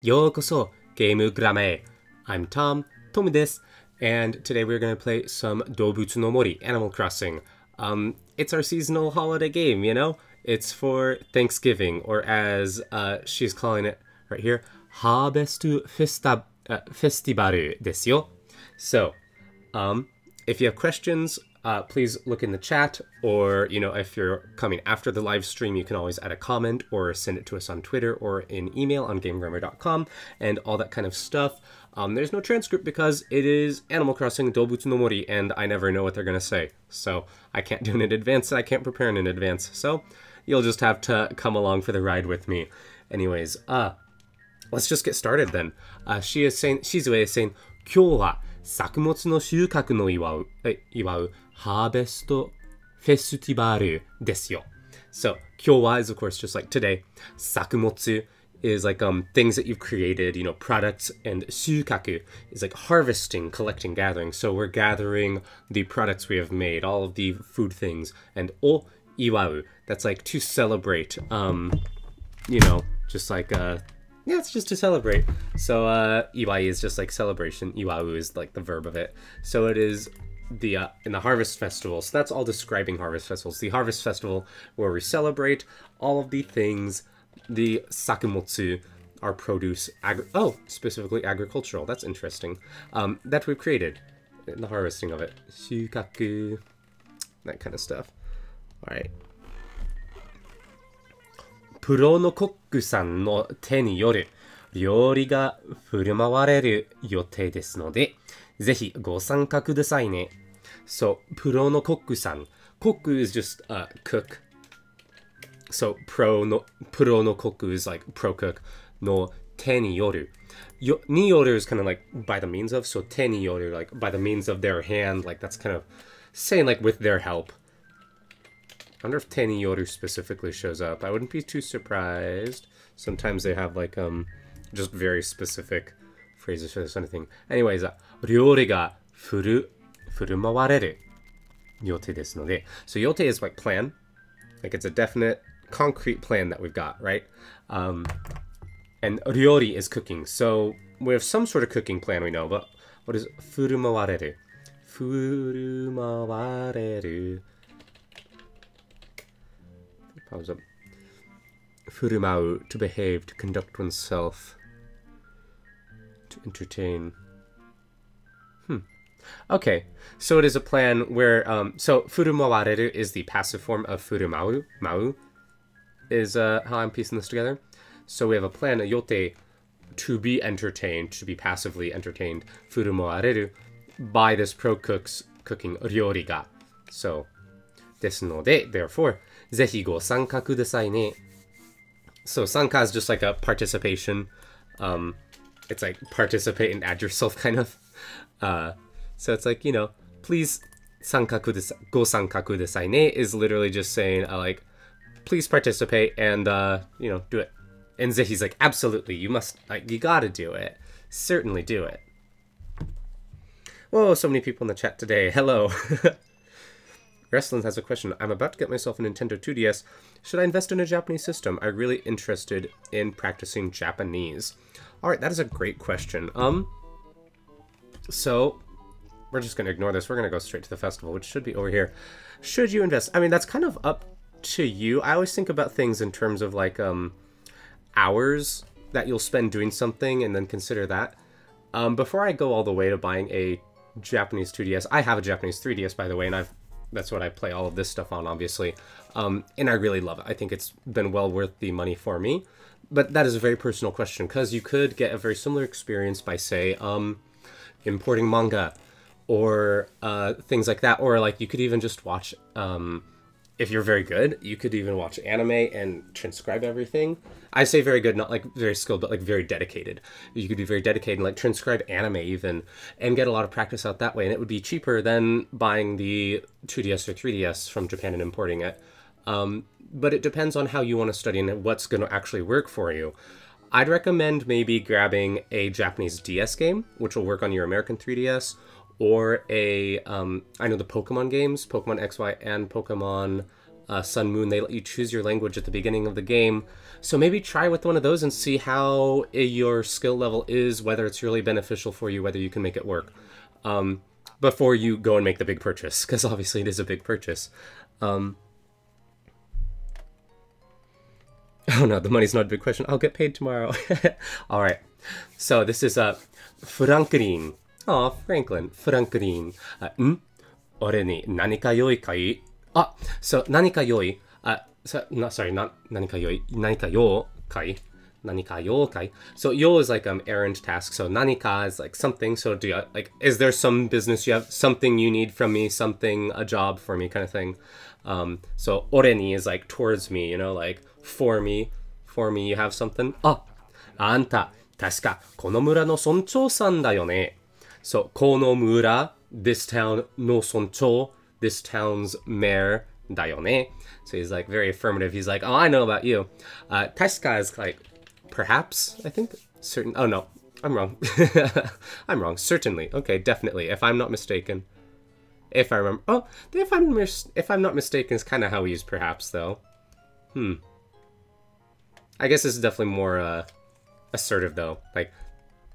Yo koso, game grammarへ. I'm Tom desu, and today we're gonna play some Dobutsu no Mori, Animal Crossing. It's our seasonal holiday game, you know? It's for Thanksgiving, or as she's calling it right here, Harvest Festival desu yo. So, if you have questions, please look in the chat, or, you know, if you're coming after the live stream, you can always add a comment or send it to us on Twitter or in email on gamegrammar.com and all that kind of stuff. There's no transcript because it is Animal Crossing Dobutsu no Mori, and I never know what they're going to say. So I can't do it in advance, and I can't prepare in advance. So you'll just have to come along for the ride with me. Anyways, let's just get started then. She is saying, Shizue is saying, Kyou wa sakmotsu no shukaku no iwau Harvest Festival desu yo. So, kyou wa is of course just like today. Sakumotsu is like things that you've created, you know, products, and shukaku is like harvesting, collecting, gathering. So we're gathering the products we have made, all of the food things, and o iwau, that's like to celebrate. You know, just like yeah, it's just to celebrate. So iwai is just like celebration. Iwau is like the verb of it. So it is the in the Harvest Festival. So that's all describing Harvest Festivals. The Harvest Festival where we celebrate all of the things, the sakumotsu, our produce, specifically agricultural. That's interesting. That we've created in the harvesting of it. Shukaku, that kind of stuff. All right. Pro no kokku san no te ni yoru ryori ga furumawareru yotei desu node zehi go sankaku kudasai ne. So, pro no kokku san. Kokku is just cook. So, pro no kokku is like pro cook. No te ni yoru. Ni yoru is kind of like by the means of. So, te ni yoru, like by the means of their hand. Like, that's kind of saying like with their help. I wonder if te ni yoru specifically shows up. I wouldn't be too surprised. Sometimes they have like just very specific phrases for this kind of thing. Anyways, ryori ga furumawareru yotei desu node. So yotei is like plan, like it's a definite concrete plan that we've got, right? And ryori is cooking. So we have some sort of cooking plan we know, but what is furumawareru? Furumawareru. Pause up. Furumau, to behave, to conduct oneself, to entertain. Okay, so it is a plan where, so furumawareru is the passive form of furumau, mau, is how I'm piecing this together. So we have a plan, a yote, to be entertained, to be passively entertained, furumawareru, by this pro-cook's cooking, ryori ga. So, desu node, therefore, zehi go sanka kudasai ne. So sanka is just like a participation. It's like participate and add yourself kind of. So it's like, you know, please sanka kudasai, go sanka kudasai ne is literally just saying like, please participate and you know, do it. And zehi's like, absolutely, you must, like, you gotta do it. Certainly do it. Whoa, so many people in the chat today. Hello. Wrestling has a question. I'm about to get myself a Nintendo 2DS. Should I invest in a Japanese system? I'm really interested in practicing Japanese. Alright, that is a great question. So, we're just going to ignore this. We're going to go straight to the festival, which should be over here. Should you invest? I mean, that's kind of up to you. I always think about things in terms of, like, hours that you'll spend doing something, and then consider that. Before I go all the way to buying a Japanese 2DS, I have a Japanese 3DS, by the way, and that's what I play all of this stuff on, obviously. And I really love it. I think it's been well worth the money for me. But that is a very personal question, because you could get a very similar experience by, say, importing manga or things like that. Or, like, you could even just watch, if you're very good, you could even watch anime and transcribe everything. I say very good, not, like, very skilled, but, like, very dedicated. You could be very dedicated and, like, transcribe anime even and get a lot of practice out that way. And it would be cheaper than buying the 2DS or 3DS from Japan and importing it. But it depends on how you want to study and what's going to actually work for you. I'd recommend maybe grabbing a Japanese DS game, which will work on your American 3DS, or a, I know the Pokemon games, Pokemon XY and Pokemon Sun, Moon, they let you choose your language at the beginning of the game. So maybe try with one of those and see how your skill level is, whether it's really beneficial for you, whether you can make it work, before you go and make the big purchase, because obviously it is a big purchase. Oh no, the money's not a big question. I'll get paid tomorrow. All right. So this is Franklin. Oh, Franklin. Franklin. Ore ni nanika yoi kai? Ah, so nanika yoi. So, no, sorry, not nanika yoi. Nanika yo kai. Nanika yo kai. So yo is like errand task. So nanika is like something. So do you, like, is there some business you have, something you need from me, something, a job for me, kind of thing. So ore ni is like towards me, you know, like for me, you have something. Ah, anta tasca kono mura no sonchou san da yo ne. So kono mura, this town, no sonchou, this town's mayor, da yo ne. So he's like very affirmative. He's like, oh, I know about you. Tasca is like perhaps, I think, certain. Oh no, I'm wrong. I'm wrong. Certainly. Okay, definitely. If I'm not mistaken. If I remember. Oh, if I'm not mistaken is kind of how we use perhaps though. Hmm. I guess this is definitely more assertive though. Like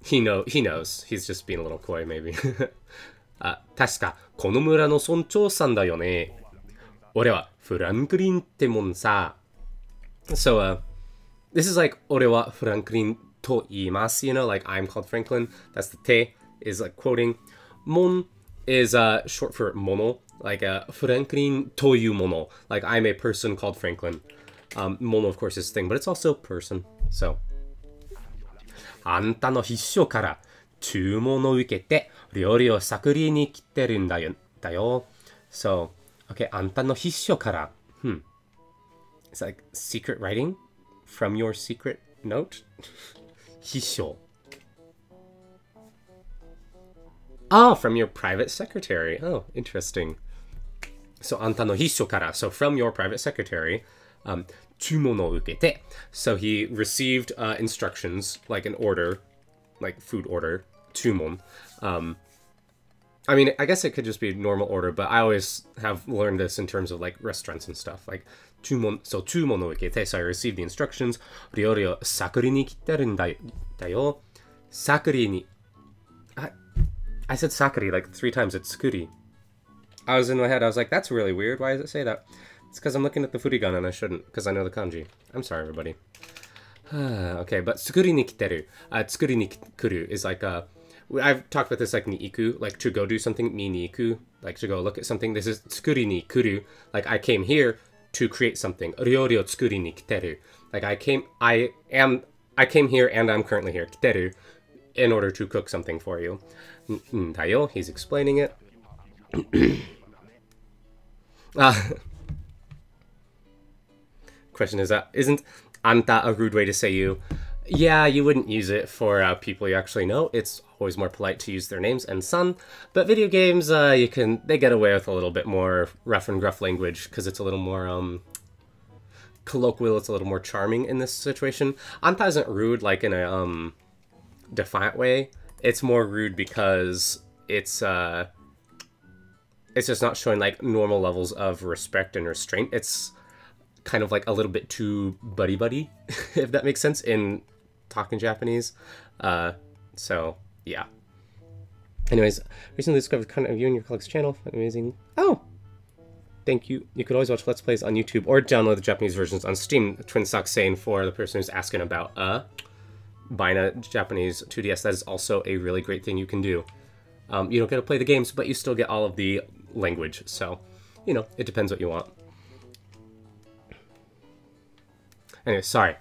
he knows. He's just being a little coy maybe. Tasca kono mura no sonchou san da yo ne. Ore wa Franklin te mon sa. So this is like ore wa Franklin to iimasu, you know, like I'm called Franklin. That's the te is like quoting. Mon is short for mono, like Franklin toyu mono, like I'm a person called Franklin. Mono, of course, is thing, but it's also person. So, anta no hissho kara chūmon o ukete ryori o sakuri ni kiterun da yo. So, okay, anta no hissho kara. Hmm. It's like secret writing from your secret note. Hissho. Oh, from your private secretary. Oh, interesting. So, anta no hissho kara. So, from your private secretary. Chumono ukete. So he received instructions, like an order, like food order, chumon. I mean, I guess it could just be normal order, but I always have learned this in terms of like restaurants and stuff, like chumon. So chumono ukete. So I received the instructions. Ryori o sakuri ni kiterun da yo. Sakuri ni. I said sakuri like 3 times. It's tsukuri. I was in my head. I was like, that's really weird. Why does it say that? It's because I'm looking at the furigana and I shouldn't, because I know the kanji. I'm sorry, everybody. Okay, but tsukuri ni kiteru. Tsukuri ni kuru is like a... I've talked about this like ni iku, like to go do something, ni ni iku, like to go look at something. This is tsukuri ni kuru, like I came here to create something. Ryori o tsukuri ni kiteru. Like I came here and I'm currently here, kiteru, in order to cook something for you. Dayo, he's explaining it. Question is that isn't anta a rude way to say you? Yeah, you wouldn't use it for people you actually know. It's always more polite to use their names and san. But video games, they get away with a little bit more rough and gruff language because it's a little more colloquial. It's a little more charming in this situation. Anta isn't rude like in a defiant way. It's more rude because it's just not showing like normal levels of respect and restraint. It's kind of like a little bit too buddy-buddy, if that makes sense, in talking Japanese. So, yeah. Anyways, recently discovered content of you and your colleagues' channel. Amazing. Oh! Thank you. You could always watch Let's Plays on YouTube or download the Japanese versions on Steam. Twin Socks saying for the person who's asking about buying a Japanese 2DS. That is also a really great thing you can do. You don't get to play the games, but you still get all of the language. So, you know, it depends what you want. Anyway, sorry.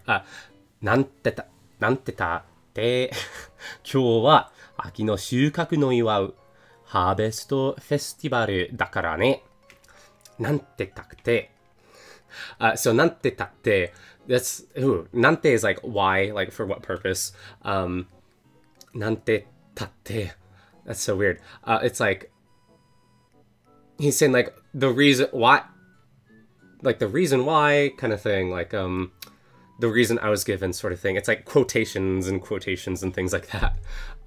Nante ta te kyou wa aki no shukaku no iwau Harvest Festival dakara ne. Nante ta te. So nante ta te. That's ooh, nante is like why, like for what purpose. Nante ta te. That's so weird. It's like he's saying like the reason why, like the reason why kind of thing, like the reason I was given sort of thing. It's like quotations and quotations and things like that.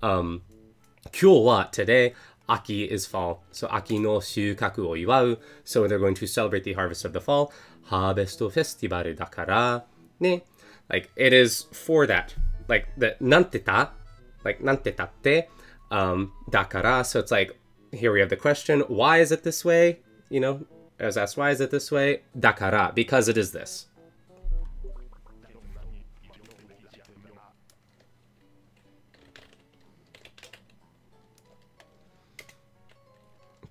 Kyou wa today, aki is fall. So aki no shukaku o iwau. So they're going to celebrate the harvest of the fall. Harvest Festival だからね。Like it is for that. Like the nanteta, like nantetatte, dakara. So it's like here we have the question. Why is it this way? You know, I was asked why is it this way? Dakara, because it is this.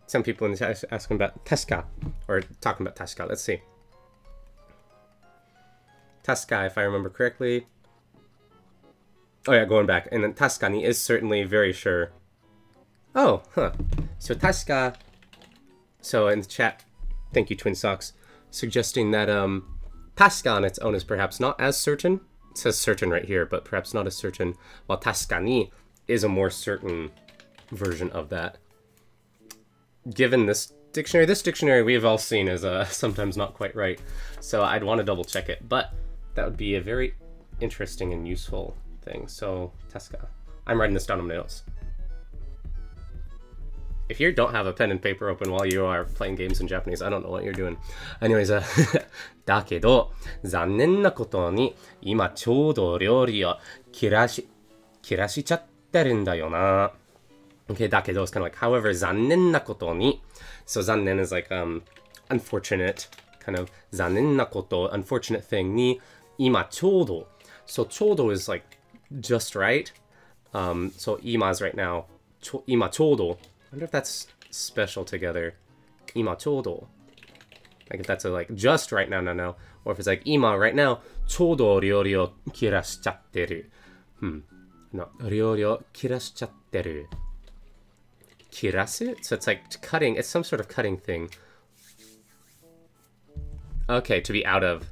Some people in the chat asking about Tesca, or talking about Tesca. Let's see. Tesca, if I remember correctly. Oh yeah, going back. And then Tascani is certainly very sure. Oh, huh. So Tesca. So in the chat, thank you, Twin Socks, suggesting that Tasca on its own is perhaps not as certain. It says certain right here, but perhaps not as certain. While Tascani is a more certain version of that. Given this dictionary we've all seen is sometimes not quite right, so I'd want to double check it, but that would be a very interesting and useful thing. So, Tesca. I'm writing this down on my notes. If you don't have a pen and paper open while you are playing games in Japanese, I don't know what you're doing. Anyways, だけど残念なことに今ちょうど料理を切らしちゃってるんだよな。 Okay, dakedo is kind of like, however, zannen na koto ni. So zannen is like, unfortunate, kind of, zannen na koto, unfortunate thing, ni, ima chodo. So chodo is like, just right. So ima is right now, ima chodo. I wonder if that's special together, ima chodo. Like if that's a like, just right now, no. Or if it's like, ima right now, chodo ryori o kirashchatteru. No, ryori o kirashchatteru. Kirasu? So it's like cutting, it's some sort of cutting thing. Okay, to be out of.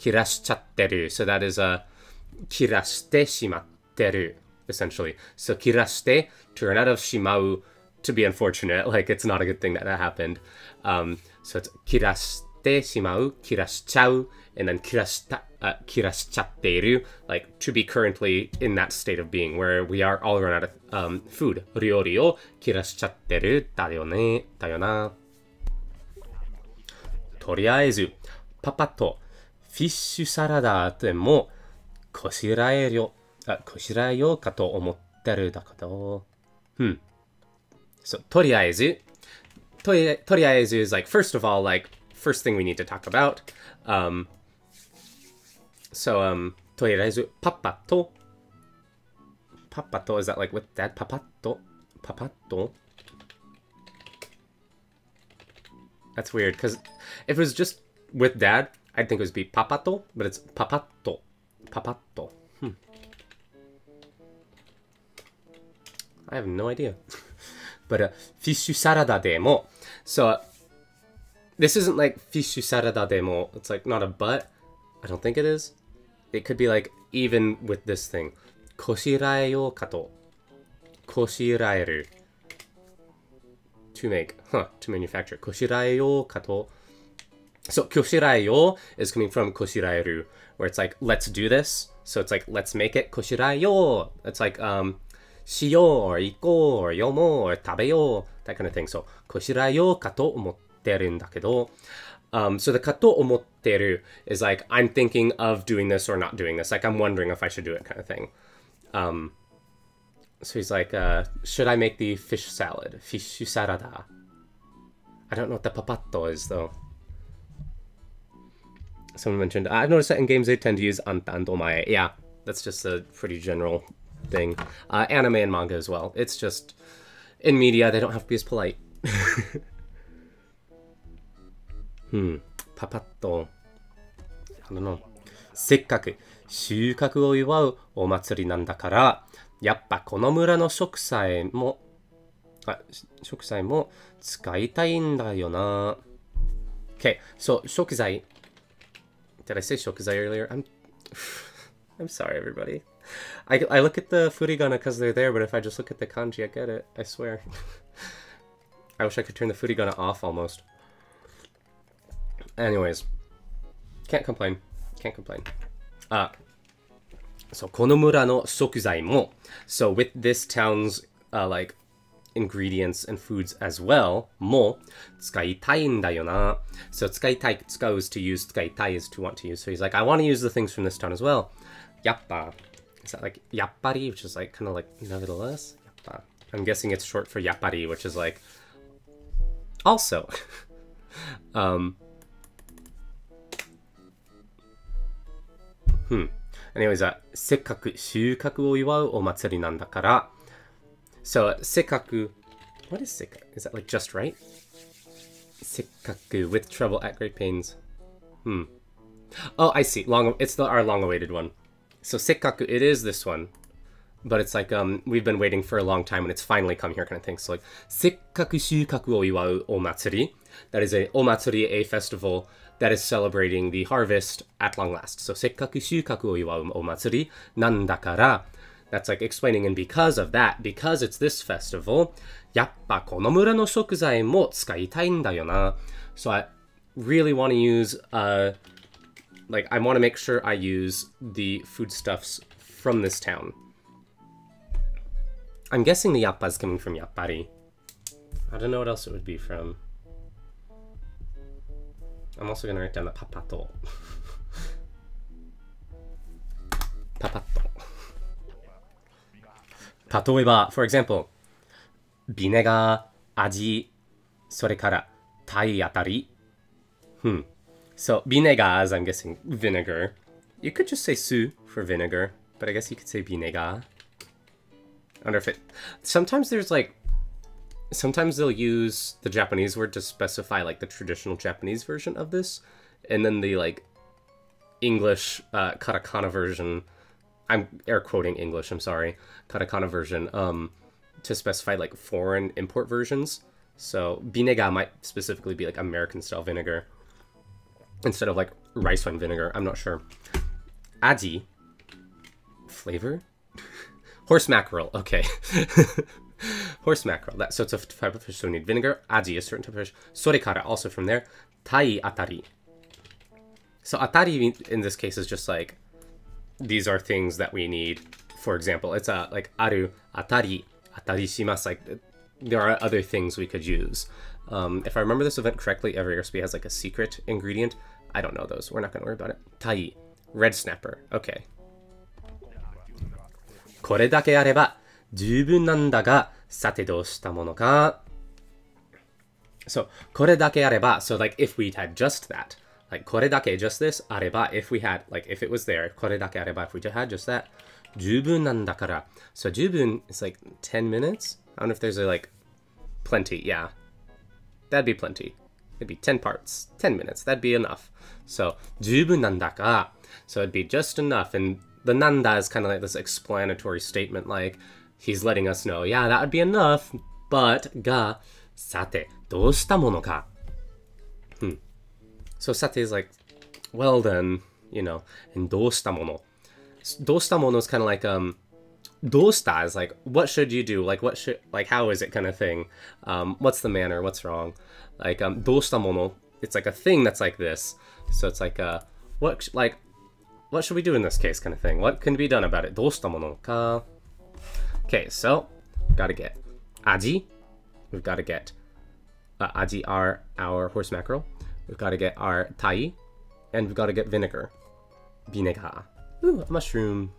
Kirashchatteru. So that is a kirashite shimatteru, essentially. So kirashite, to run out of shimau, to be unfortunate. Like, it's not a good thing that that happened. So it's kirashite shimau, kirashchau, and then kirashchatteru, like to be currently in that state of being where we are all run out of food. Ryori o kirashchatteru da yo na. Toriaezu, papato fishu sarada demo koshirae yo ka to omotteru dakado. So toriaezu is like first of all, like first thing we need to talk about. Toiraizu papato. Papato, is that like with dad? Papato. That's weird, because if it was just with dad, I'd think it would be papato, but it's papato. Papato. I have no idea. But fishu sarada demo. So, this isn't like fishu sarada demo. It's like not a but. I don't think it is. It could be like even with this thing. Koshirae yo kato. Koshiraeru. To make. Huh. To manufacture. Koshirae yo kato. So koshirae yo is coming from koshiraeru, where it's like let's do this. So it's like let's make it. Koshirae yo. It's like shiyo or iko or yomo or tabeyo, that kind of thing. So koshirae yo kato omotteru. So the kato omotteru is like I'm thinking of doing this or not doing this, like I'm wondering if I should do it, kind of thing. So he's like, should I make the fish salad? Fishu sarada. I don't know what the papato is though. Someone mentioned I've noticed that in games they tend to use anta and omae. Yeah, that's just a pretty general thing. Anime and manga as well. It's just in media they don't have to be as polite. Papato. I don't know. せっかく収穫を祝うお祭りなんだから、やっぱこの村の食材も使いたいんだよな。Okay, so 食材. Did I say 食材 earlier? I'm sorry, everybody. I look at the furigana because they're there, but if I just look at the kanji, I get it. I swear. I wish I could turn the furigana off almost. Anyways, can't complain. So kono mura no shokuzai mo. So with this town's like ingredients and foods as well, mo, tsukaitai in da yo na. So tsukaitai, tsukau is to use, tsukaitai is to want to use. So he's like, I want to use the things from this town as well. Yappa. Is that like yappari, which is like kind of like nevertheless? Yappa. I'm guessing it's short for yappari, which is like also. Anyways, sekkaku shukaku wo iwau omatsuri nan da kara. So sekkaku, what is sekkaku? Is that like just right? Sekkaku with trouble at great pains. Oh, I see. It's our long-awaited one. So sekkaku, it is this one, but it's like we've been waiting for a long time and it's finally come here kind of thing. So like sekkaku shukaku wo iwau omatsuri. That is a omatsuri, a festival that is celebrating the harvest at long last. So sekkaku shukaku wo iwau omatsuri nan da kara. That's like explaining, and because of that, because it's this festival, yappa kono mura no shokuzai mo tsukaitai in da yo na. So I really want to use like I want to make sure I use the foodstuffs from this town. I'm guessing the yappa is coming from yappari. I don't know what else it would be from. I'm also going to write down the papato. Papato. Tatoeba, for example, vinegar, aji, sore kara, tai atari. So vinegar is, I'm guessing, vinegar. You could just say su for vinegar, but I guess you could say vinegar. I wonder if it... Sometimes there's like... Sometimes they'll use the Japanese word to specify like the traditional Japanese version of this, and then the like English katakana version. I'm air quoting English, I'm sorry, katakana version, to specify like foreign import versions. So vinegar might specifically be like American style vinegar instead of like rice wine vinegar. I'm not sure. Aji, flavor? Horse mackerel, okay. Horse mackerel, that, so it's a type of fish, so we need vinegar. Aji, a certain type of fish. Sorekara, also from there. Tai atari. So atari in this case is just like, these are things that we need. For example, it's a like aru, atari, atari shimasu. Like there are other things we could use. If I remember this event correctly, every recipe has like a secret ingredient. I don't know those. We're not going to worry about it. Tai, red snapper. Okay. Kore dake areba jubun nan da ga sate dou shita mono ka. So kore dake areba. So like if we had just that. Like, kore dake, just this, areba, if we had, like, if it was there, kore dake areba, if we had just that, jubun nan da kara. So jubun is, like, 10 minutes? I don't know if there's a, like, plenty, yeah. That'd be plenty. It'd be 10 parts, 10 minutes, that'd be enough. So, jubun nan da ka. So it'd be just enough, and the nanda is kind of like this explanatory statement, like, he's letting us know, yeah, that would be enough, but, ga, sate, dou shita mono ka? So sate is like, well then, you know, and doushita mono. Doushita mono is kind of like, doushita is like, what should you do? Like, what should, like, how is it kind of thing? What's the manner? What's wrong? Like, doushita mono, it's like a thing that's like this. So it's like, what should we do in this case kind of thing? What can be done about it? Doushita mono ka. Okay, so, gotta get aji. We've gotta get aji, our horse mackerel. We've got to get our tai, and we've got to get vinegar. Vinegar. Ooh, a mushroom.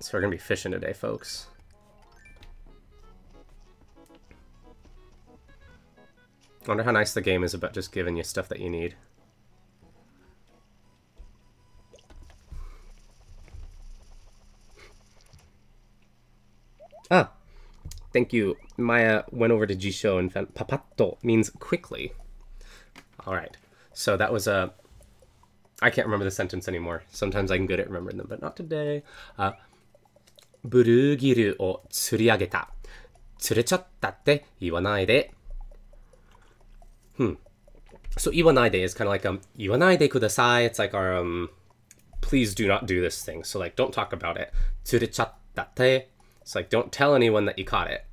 So we're going to be fishing today, folks. I wonder how nice the game is about just giving you stuff that you need. Ah! Thank you. Maya went over to Jisho and found papato means quickly. Alright, so that was a... I can't remember the sentence anymore. Sometimes I'm good at remembering them, but not today. Burugiru o tsuriageta. Tsurechatta te iwanaide. So iwanaide is kind of like, iwanaide kudasai. It's like our, please do not do this thing. So like, don't talk about it. Tsurechatta te. It's like, don't tell anyone that you caught it.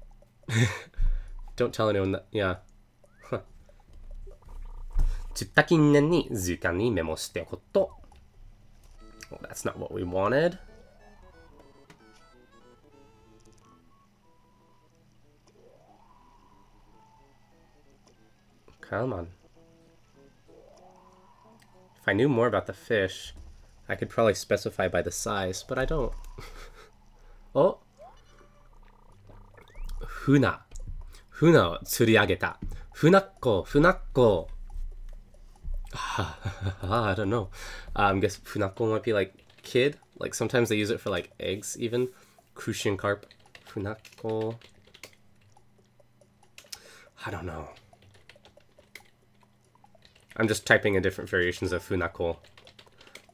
Don't tell anyone that, yeah. Well, that's not what we wanted. Come on. If I knew more about the fish, I could probably specify by the size, but I don't. Oh! Funa. Funa wo tsuriageta. Funakko, funakko. I don't know. I guess funakko might be like kid. Like sometimes they use it for like eggs even. Crucian carp. Funakko. I don't know. I'm just typing in different variations of funakko.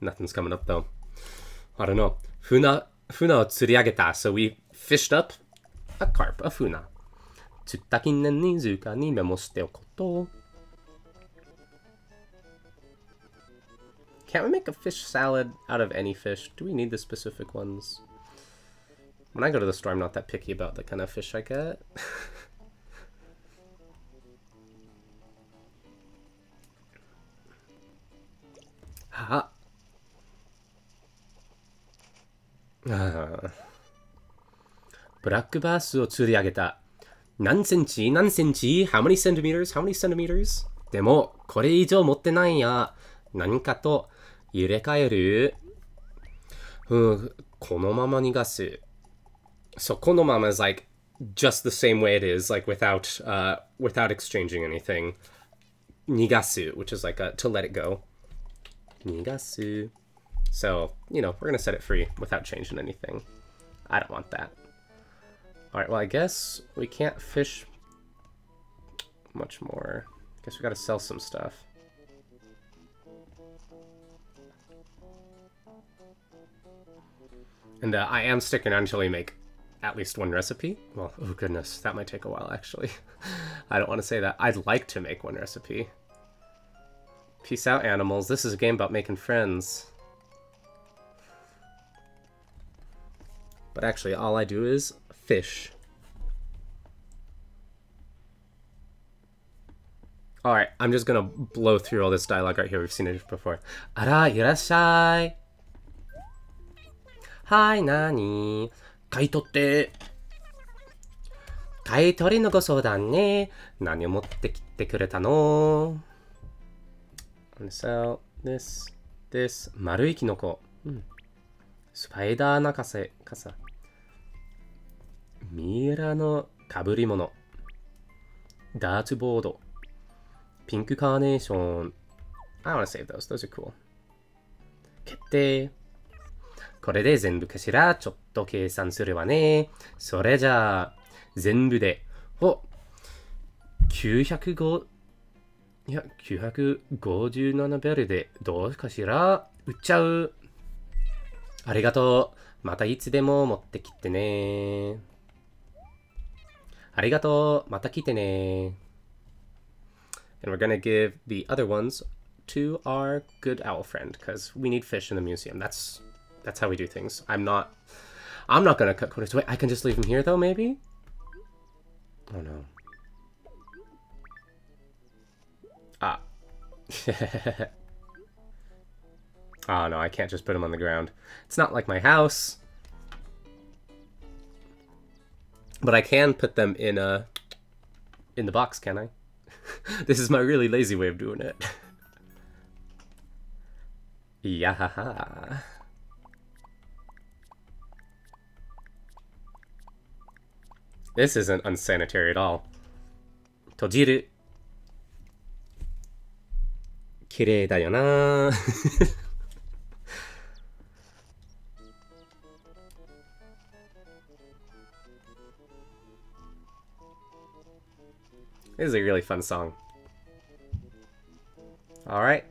Nothing's coming up though. I don't know. Funa, funa wo tsuriageta. So we fished up a carp, a funa. Tsuttakinen ni zuka ni memoshite okoto. Can't we make a fish salad out of any fish? Do we need the specific ones? When I go to the store, I'm not that picky about the kind of fish I get. Haha. Black bass wo tsuriageta. Nan centi, nan centi, how many centimeters, how many centimeters? Demo, kore ijo motte nai ya. Nanka to. 揺れ替える? このまま逃がす. So konomama is like just the same way it is, like without without exchanging anything. Nigasu, which is like a, to let it go. Nigasu. So, you know, we're gonna set it free without changing anything. I don't want that. Alright, well I guess we can't fish much more. I guess we gotta sell some stuff. And I am sticking on until we make at least one recipe. Well, oh goodness, that might take a while, actually. I don't want to say that. I'd like to make one recipe. Peace out, animals. This is a game about making friends. But actually, all I do is fish. Alright, I'm just gonna blow through all this dialogue right here. We've seen it before. Ara, irashai! Hi, nani? Kaitotte. Kaitori no go soudan ne. Nani o motte kitte kureta no? I'm gonna sell this, this. Marui kinoko. Spider nakase kasa. Mira no kaburimono. Dart board. Pink carnation. I wanna save those. Those are cool. Kette. これで全部かしら、ちょっと計算すればね。それじゃあ、全部で、お !905、いや、957ベルでどうかしら売っちゃう。ありがとう。またいつでも持ってきてね。ありがとう。また来てね。And we're gonna give the other ones to our good owl friend, because we need fish in the museum. That's how we do things. I'm not gonna cut corners. Wait, I can just leave him here though, maybe? Oh no. Ah. Oh no, I can't just put him on the ground. It's not like my house. But I can put them in the box, can I? This is my really lazy way of doing it. Yahaha. This isn't unsanitary at all. Tojiru. Kirei da yo na. This is a really fun song. All right.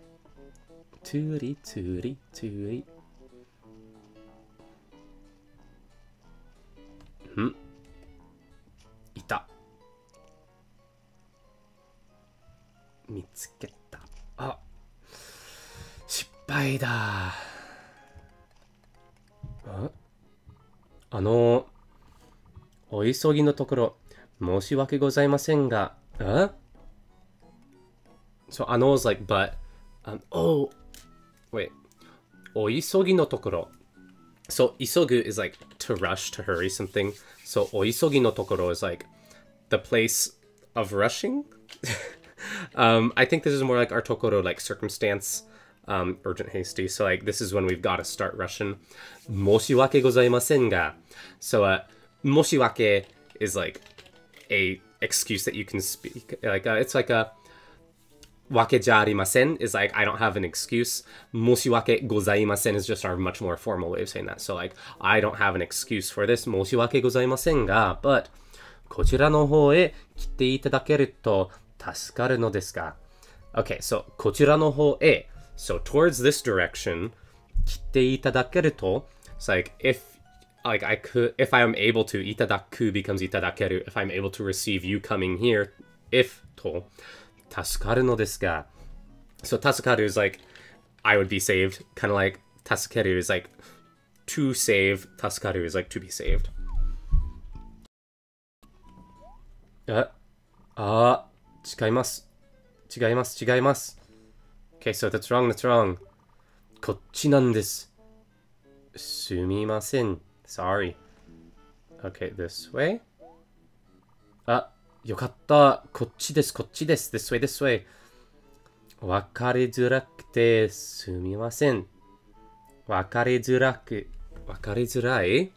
Turi turi turi. Hmm. Mitsuketa. Oh. Shippai da. Huh? Ano oisogi no tokoro moshiwake gozaimasen ga. Huh? So ano is like but oh. Wait. Oisogi no tokoro. So isogu is like to rush, to hurry something. So oisogi no tokoro is like the place of rushing. I think this is more like our Tokoro, like, circumstance. Urgent hasty. So, like, this is when we've got to start Russian. Moshiwake gozaimasen ga. So, moshiwake is, like, a excuse that you can speak. Like, it's like a... Wake ja arimasen is like, I don't have an excuse. Moshiwake gozaimasen is just our much more formal way of saying that. So, like, I don't have an excuse for this. Moshiwake gozaimasen ga. But, kochira no hou e kite itadakeru to tasukaru no desu ka? Okay, so, kochira no hou e. So, towards this direction, kite itadakeru to. It's like, if I am able to, itadaku becomes itadakeru. If I'm able to receive you coming here, if to. Tasukaru no desu ga. So tasukaru is like, I would be saved. Kind of like tasukeru is like, to save. Tasukaru is like, to be saved. Chigaimasu. Chigaimasu, chigaimasu. Okay, so that's wrong, that's wrong. Kochi nan desu. Sumimasen. Sorry. Okay, this way. Yokatta. Kochi desu, kochi desu. This way, this way. Wakarezurakute sumimasen. Wakarezuraku. Wakarezurai?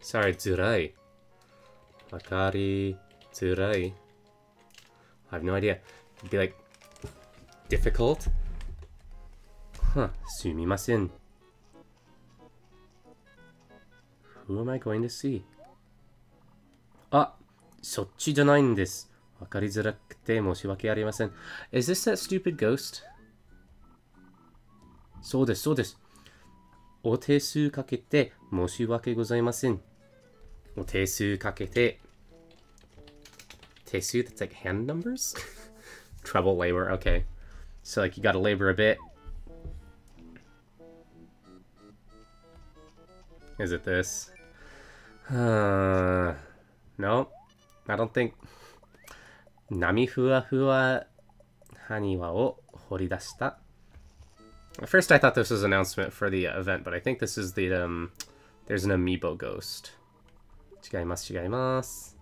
Sorry, zurai. Wakarezurai. I have no idea. It'd be like difficult. Huh, sumimasen. Who am I going to see? Ah, sochi janai n desu. Wakarizurakkute moshiwake arimasen. Is this that stupid ghost? So desu, so desu. O tesu kakete moshiwake gozaimasen. O tesu kakete. Tesu, that's like hand numbers? Treble labor, okay. So, like, you gotta labor a bit. Is it this? No, I don't think. Nami hua hua haniwa o horidashita. At first I thought this was an announcement for the event, but I think this is the, there's an amiibo ghost. Chigaimasu, chigaimasu.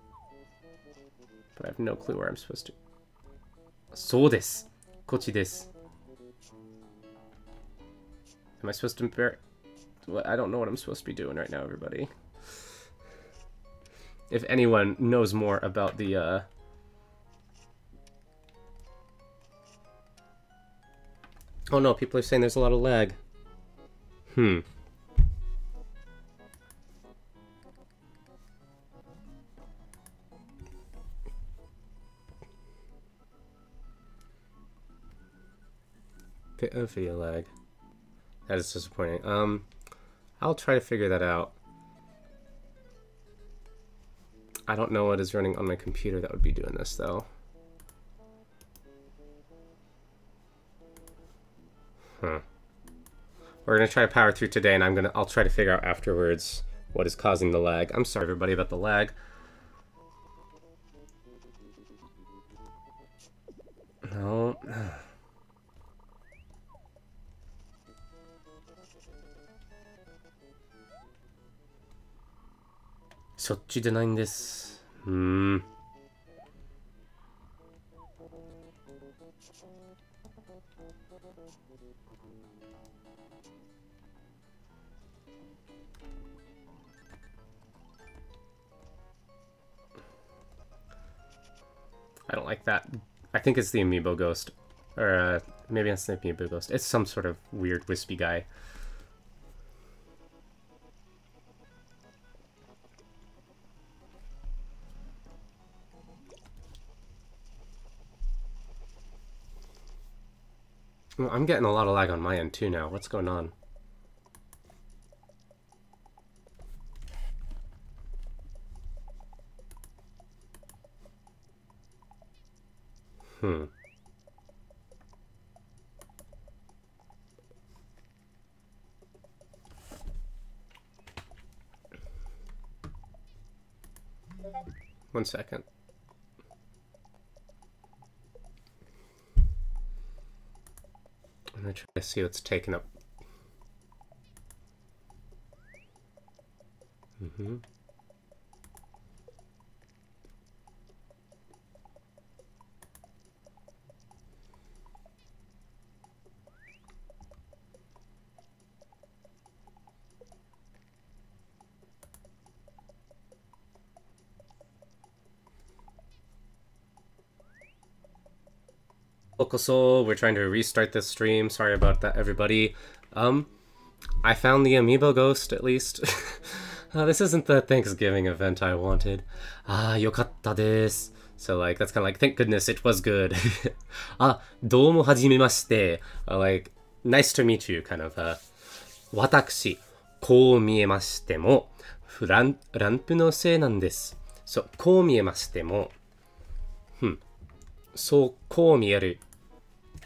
But I have no clue where I'm supposed to. So desu. Kochi desu. Am I supposed to bear? I don't know what I'm supposed to be doing right now, everybody. If anyone knows more about the, Oh no, people are saying there's a lot of lag. Bit of video lag. That is disappointing. I'll try to figure that out. I don't know what is running on my computer that would be doing this, though. Huh. We're gonna try to power through today, and I'll try to figure out afterwards what is causing the lag. I'm sorry, everybody, about the lag. No. Sochi janai n desu. I don't like that. I think it's the amiibo ghost. Or maybe it's the amiibo ghost. It's some sort of weird wispy guy. I'm getting a lot of lag on my end too now. What's going on? One second. I'm gonna try to see what's taken up. Local Soul, we're trying to restart this stream. Sorry about that, everybody. I found the Amiibo ghost, at least. This isn't the Thanksgiving event I wanted. Ah, yokatta desu. So, like, that's kind of like, thank goodness, it was good. Ah, doumo hajimemashite. Like, nice to meet you, kind of. Watakushi, kou miemashite mo, ranpu no sei nan desu. So, kou miemashite mo. So, kou mieru.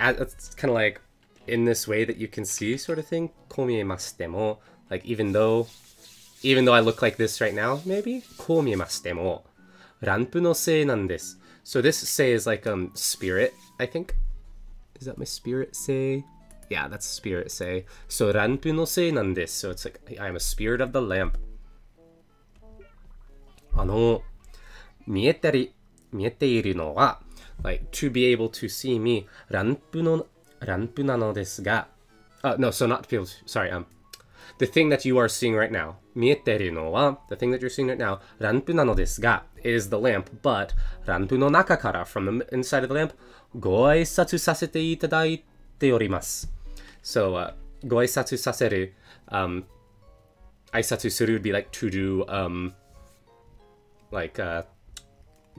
It's kind of like, in this way that you can see, sort of thing. Kou miemashite mo. Like, even though I look like this right now, maybe? Kou miemashite mo. Ranpu no sei nan desu. So this sei is like spirit, I think. Is that my spirit sei? Yeah, that's spirit sei. So ranpu no sei nan desu. So it's like I am a spirit of the lamp. Ano mieteiru no wa, like to be able to see me, ranpu nano desu ga. No, so not to be able to, sorry, the thing that you are seeing right now, mieteru no wa, the thing that you're seeing right now, ranpu nano desu ga, is the lamp, but ranpu no naka kara, from the inside of the lamp, goaisatsu sasete itadaite orimasu. So goaisatsu saseru, aisatsu suru would be like to do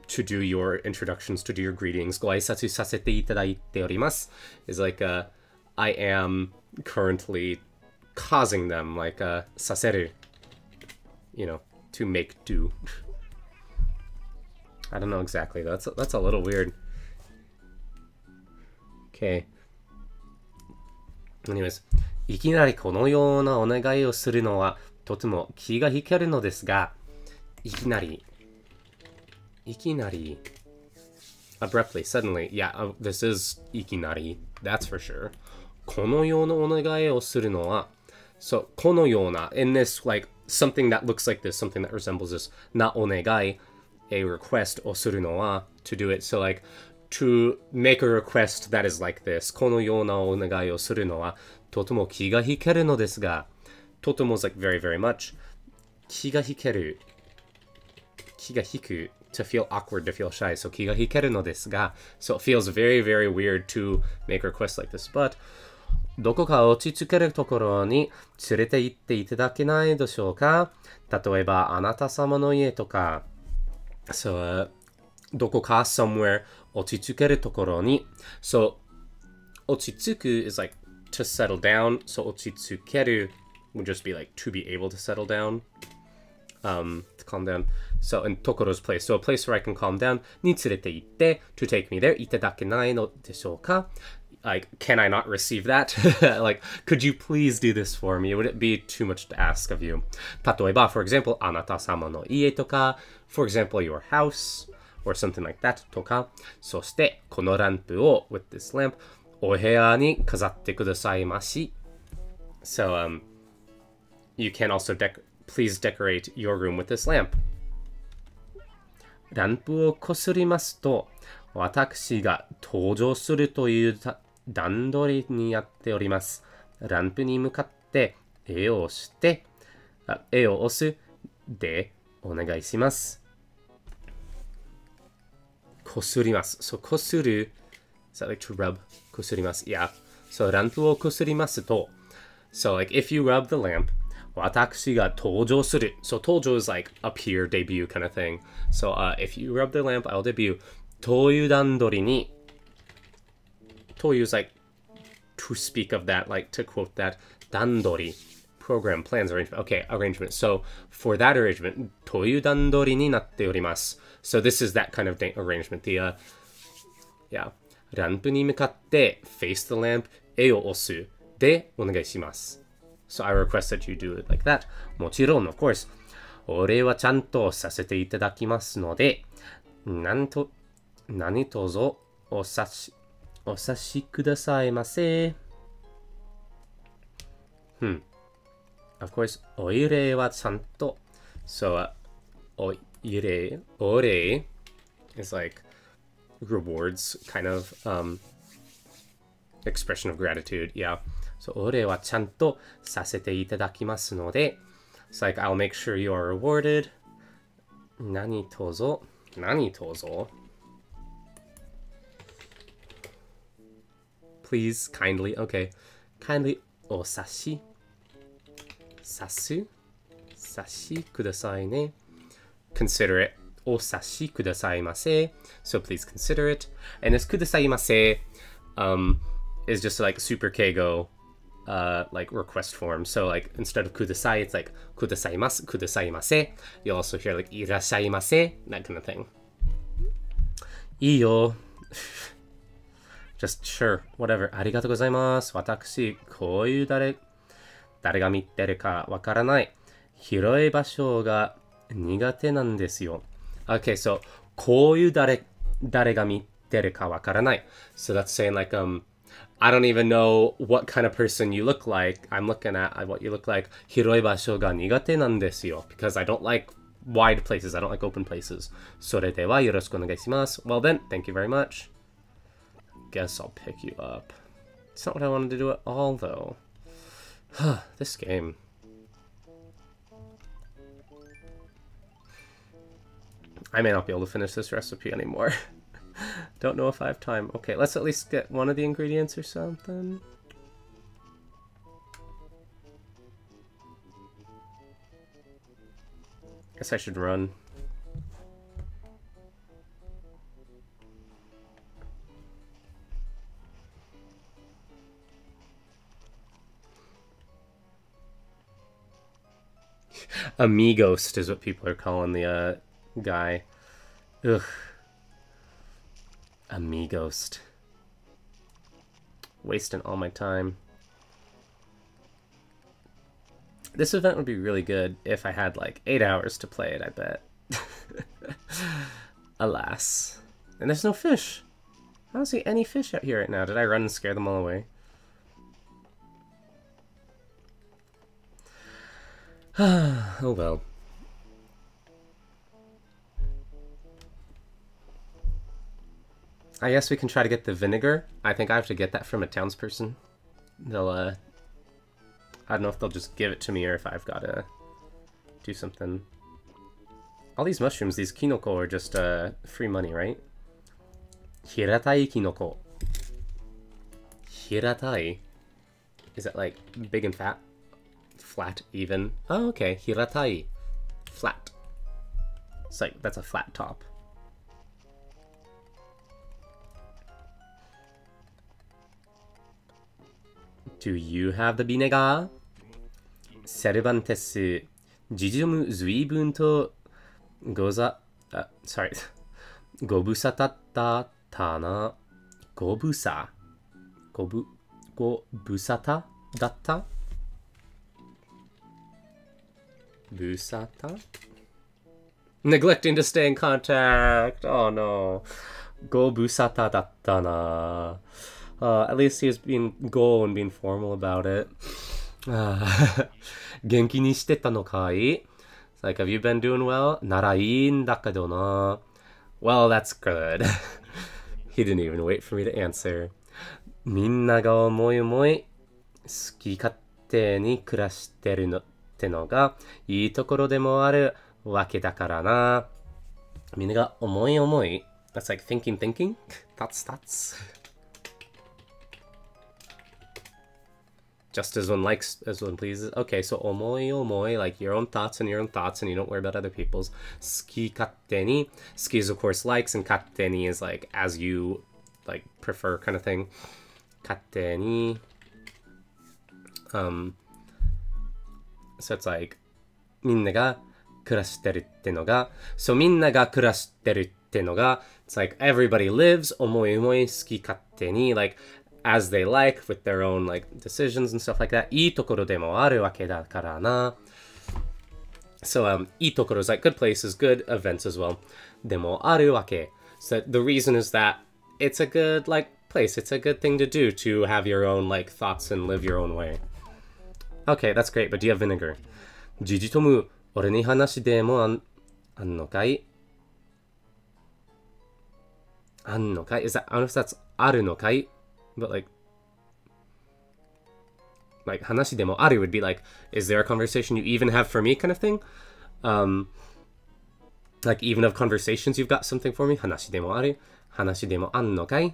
to do your introductions, to do your greetings. Goaisatsu sasete itadaite orimasu is like I am currently causing them, like saseru, you know, to make do. I don't know exactly. That's a little weird. Okay. Anyways, いきなりこのようなお願いをするのはとても気が引けるのですが、いきなり abruptly, suddenly. Yeah, this is いきなり. That's for sure. このようなお願いをするのは So, このような in this like something that looks like this, something that resembles this, なお願い a request, osuru no wa, to do it. So like, to make a request that is like this. Kono yona onegai o suru no wa, totomo ki ga hikeru no desu ga. Totomo is like very, very much. Ki ga hikeru. Ki ga hiku. To feel awkward, to feel shy. So ki ga hikeru no desu ga. So it feels very, very weird to make requests like this. But, doko ka ochitsukeru tokoro ni tsurete itte itadakenai deshou ka? Tatoeba anata sama no ie toka. So, doko ka, somewhere, ochitsukeru tokoro ni. So, ochitsuku is like to settle down. So, ochitsukeru would just be like to be able to settle down, to calm down. So, in tokoro's place. So, a place where I can calm down. Ni tsurete itte, to take me there. Itadakenai no deshou ka? Like, can I not receive that? Like, could you please do this for me? Would it be too much to ask of you? Tatoeba, for example, anata sama no ie toka, for example, your house, or something like that, toka. Soste, kono ranpu o, with this lamp, oheya ni kazatte kudasaimashi. So, you can also please decorate your room with this lamp. Ranpu o kosurimasu to, watakushi ga toujou suru toiu dandori ni yatte orimasu. Ranpu ni mukatte e o oshite, e o osu de onegai shimasu. Kosurimasu. So kosuru, is that like to rub? Kosurimasu. Yeah. So ranpu o kosurimasu to. So like if you rub the lamp, watakushi ga toujou suru. So toujou is like appear, debut kind of thing. So if you rub the lamp, I'll debut. Toyu dandori ni. Toyu is like to speak of that, like to quote that. Dandori, program, plans, arrangement. Okay, arrangement. So for that arrangement, toyu dandori ni natte orimasu. So this is that kind of arrangement. The yeah, ranpu ni mukatte, face the lamp, e o osu de onegai shimasu. So I request that you do it like that. Mochiron, of course. Ore wa chanto sasete itadakimasu node, nanto. Nani tozo osashi kudasai mase. Of course, oirei wa chanto. So, oirei, orei is like rewards, kind of expression of gratitude. Yeah. So, orei wa chanto sasete itadakimasu node. It's like, I'll make sure you are rewarded. Nani tozo. Nani tozo. please, kindly, okay. Kindly, osashi, sasu, sashi kudasai ne. Consider it. Osashi kudasaimase. So please consider it. And this kudasaimase is just like super keigo like request form. So like instead of kudasai, it's like kudasaimasu, kudasaimase. You'll also hear like irashaimase, that kind of thing. Iyo. Just sure, whatever. Arigatou gozaimasu. Watakushi kouu dare dare ga mitteru ka wakaranai hiroi basho ga nigate nan desu yo. Okay, so kouu dare ga mitteru ka wakaranai. So that's saying like I don't even know what kind of person you look like. I'm looking at what you look like. Hiroi basho ga nigate nan desu yo, because I don't like wide places. I don't like open places. Sore de wa yoroshiku onegai shimasu. Well then, thank you very much. Guess I'll pick you up. It's not what I wanted to do at all, though. This game. I may not be able to finish this recipe anymore. Don't know if I have time. Okay, let's at least get one of the ingredients or something. Guess I should run. Amigos is what people are calling the guy. Ugh. Amigos. Wasting all my time. This event would be really good if I had like 8 hours to play it, I bet. Alas. And there's no fish. I don't see any fish out here right now. Did I run and scare them all away? Oh well. I guess we can try to get the vinegar. I think I have to get that from a townsperson. They'll, I don't know if they'll just give it to me or if I've gotta do something. All these mushrooms, these kinoko, are just, free money, right? Hiratai kinoko. Hiratai? Is that, like, big and fat? Flat, even. Oh, okay. Hiratai. Flat. It's like, that's a flat top. Do you have the vinegar? Cervantes. Jijumu zuibun to goza... sorry. Gobusa tatta tana. Gobusa. Gobusata datta? Busata? Neglecting to stay in contact. Oh no. Go busata datta na. At least he was being go and being formal about it. Genki ni shiteta no kai. It's like, have you been doing well? Narain dakado na. Well, that's good. He didn't even wait for me to answer. Minna ga omoi omoi suki katte ni kurashiteru no. That's like thinking. That's. Just as one likes, as one pleases. Okay, so omoi, like your own thoughts, and you don't worry about other people's. Suki katteni. Suki is of course likes, and katteni is like as you like prefer kind of thing. Katteni. So it's like, minna ga kurashiteru tte no ga. So minna ga kurashiteru tte no ga. It's like everybody lives, omoi omoi suki katte ni, like as they like, with their own like decisions and stuff like that. Ii tokoro demo aru wake da kara na. So ii tokoro is like good places, good events as well. Demo aru wake. So the reason is that it's a good like place. It's a good thing to do, to have your own like thoughts and live your own way. Okay, that's great, but do you have vinegar? Jijitomu, ore ni hanashi demo anno kai? Anno kai? Is that, I don't know if that's aru no kai, but like hanashi demo aru would be like, is there a conversation you even have for me kind of thing? Like even of conversations you've got something for me? Hanashi demo aru? Hanashi demo anno kai?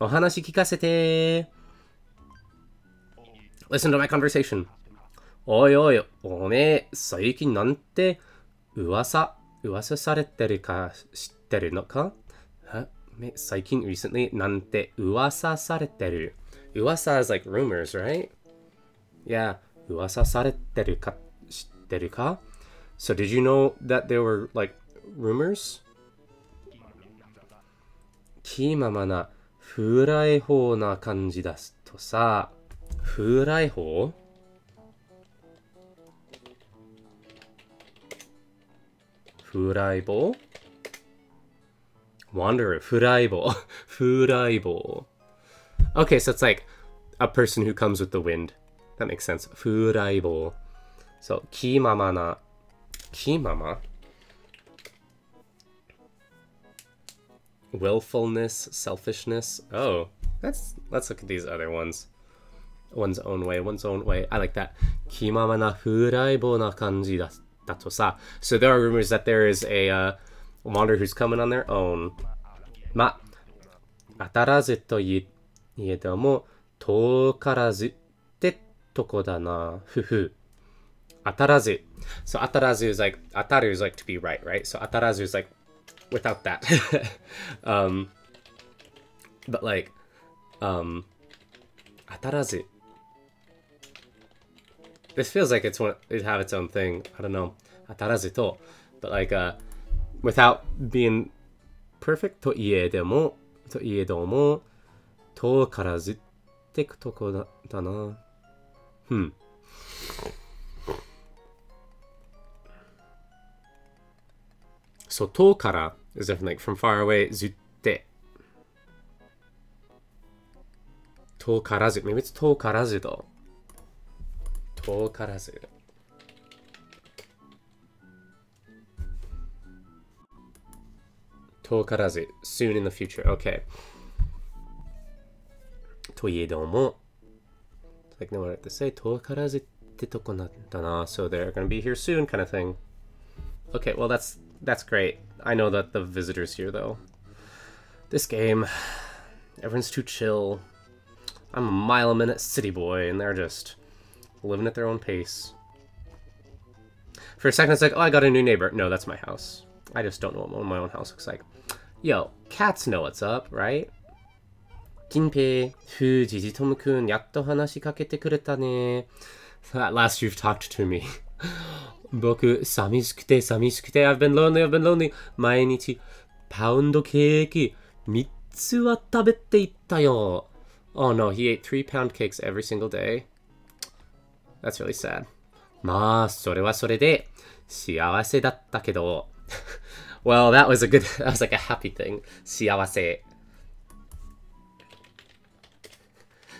Ohanashi kikasete. Listen to my conversation. Oi oi, ome, saikin nante uwasa, sarete ka shitteru no ka? Huh? Saikin recently nante uwasa sareteru. Uwasa is like rumors, right? Yeah, uwasa sareteru ka shitteru ka? So did you know that there were like rumors? Kimama na furaihou na kanji dasu to sa. Furaihou? Furaibou? Wanderer, furaibou. Furaibou. Okay, so it's like a person who comes with the wind. That makes sense. Furaibou. So kimama na. Kimama? Willfulness, selfishness. Oh, that's, let's look at these other ones. One's own way, one's own way. I like that. Kimama na furaibou na kanji dato sa. So there are rumors that there is a wanderer who's coming on their own. Ma atarazu to iedo mo toukarazu te toko da na. Fufu. Atarazu. So atarazu is like, ataru is like to be right, right? So atarazu is like without that. But like, atarazu. This feels like it's one, it'd have its own thing. I don't know. Atarazu to. But like, without being perfect, to iedemo, to iedomo, to karazu teku toko da na. Hmm. So, to kara is definitely like from far away, zutte. To karazu. Maybe it's to karazu though. To karazu. To karazu. Soon in the future. Okay. Toiedo mo. Like, no one to say. To karazu te toko natta na. So, they're going to be here soon, kind of thing. Okay, well, that's. That's great. I know that the visitor's here, though. This game, everyone's too chill. I'm a mile-a-minute city boy, and they're just living at their own pace. For a second, it's like, oh, I got a new neighbor. No, that's my house. I just don't know what my own house looks like. Yo, cats know what's up, right? Kinpei, fu, Jijitomu-kun, yatto hanashi kakete kureta ne. At last, you've talked to me. Boku, samishukute, samishukute, I've been lonely, I've been lonely. Mainichi, pound cake, mitsu wa tabete itta yo. Oh no, he ate 3 pound cakes every single day. That's really sad. Ma, sore wa sore de, shiawase datta kedo. Well, that was a good, that was like a happy thing. Shiawase.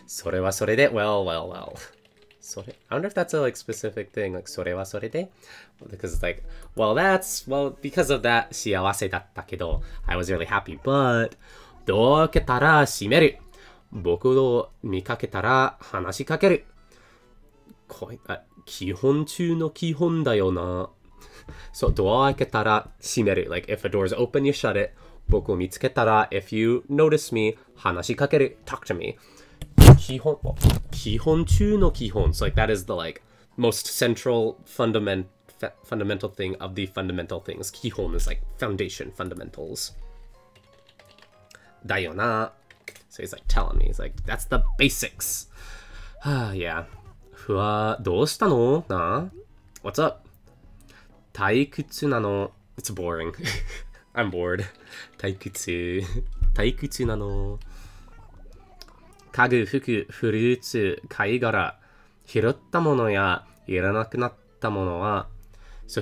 Sore wa sore de, well, well, well. Sore. I wonder if that's a like specific thing, like sore wa sore de, because it's like, well, that's, well, because of that, shiawase datta kedo, I was really happy, but doketara shimeru, boku do mikaketara hanashi kakeru, koi, kihon chuu no kihon da yo na. So doketara shimeru, like if a door's open, you shut it. Boku mitsuketara, if you notice me, hanashi kakeru, talk to me. Kihon, well, kihon chu no kihon. So like that is the like most central fundamental thing of the fundamental things. Kihon is like foundation, fundamentals. Dayona. So he's like telling me, he's like, that's the basics. Ah, yeah. Fua, doushita no? Na? What's up? Taikutsu nano. It's boring. I'm bored. Taikutsu. Taikutsu nano. Kagu, fuku, furutsu, kaigara, hirotta mono ya, iranakunatta mono wa. So,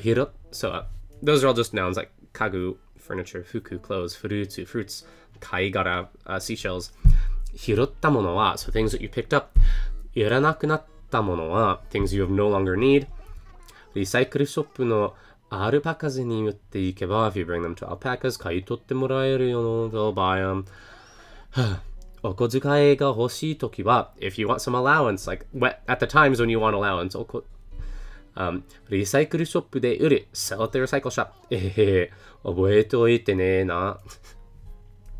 those are all just nouns like kagu, furniture, fuku, clothes, furutsu, fruits, kaigara, seashells. Hirotta mono wa, so things that you picked up. Iranakunatta mono wa, things you have no longer need. Recycle shop no alpacas ni yotte ikeba, if you bring them to alpacas, kaitotte moraeru yo no, they'll buy them. Okozukae ga hoshii toki wa, if you want some allowance, like at the times when you want allowance, recycle shop de uru, sell at the recycle shop. Ehehe, oboe to oite ne na.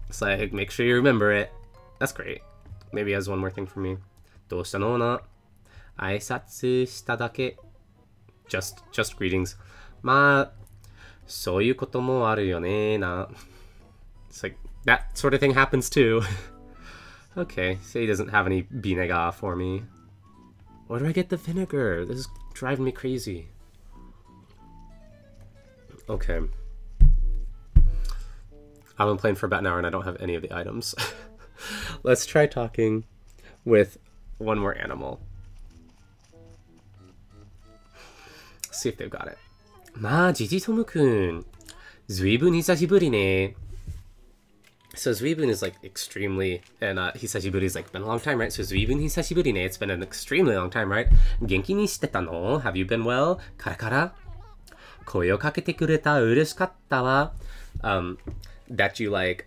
It's like, make sure you remember it. That's great. Maybe he has one more thing for me. どうしたのな。挨拶しただけ。Just greetings. まあ、そういうこともあるよねな。It's like, that sort of thing happens too. Okay, so he doesn't have any binega for me. Where do I get the vinegar? This is driving me crazy. Okay. I've been playing for about an hour and I don't have any of the items. Let's try talking with one more animal. See if they've got it. Ma, Jiji-tomu-kun. Zuibun hisashiburi ne. So Zuibun is like extremely, and Hisashiburi is like been a long time, right? So Zuibun Hisashiburi ne, it's been an extremely long time, right? Genki ni shiteta no? Have you been well? Karakara? Koe o kakete kureta ureshikatta wa. That you like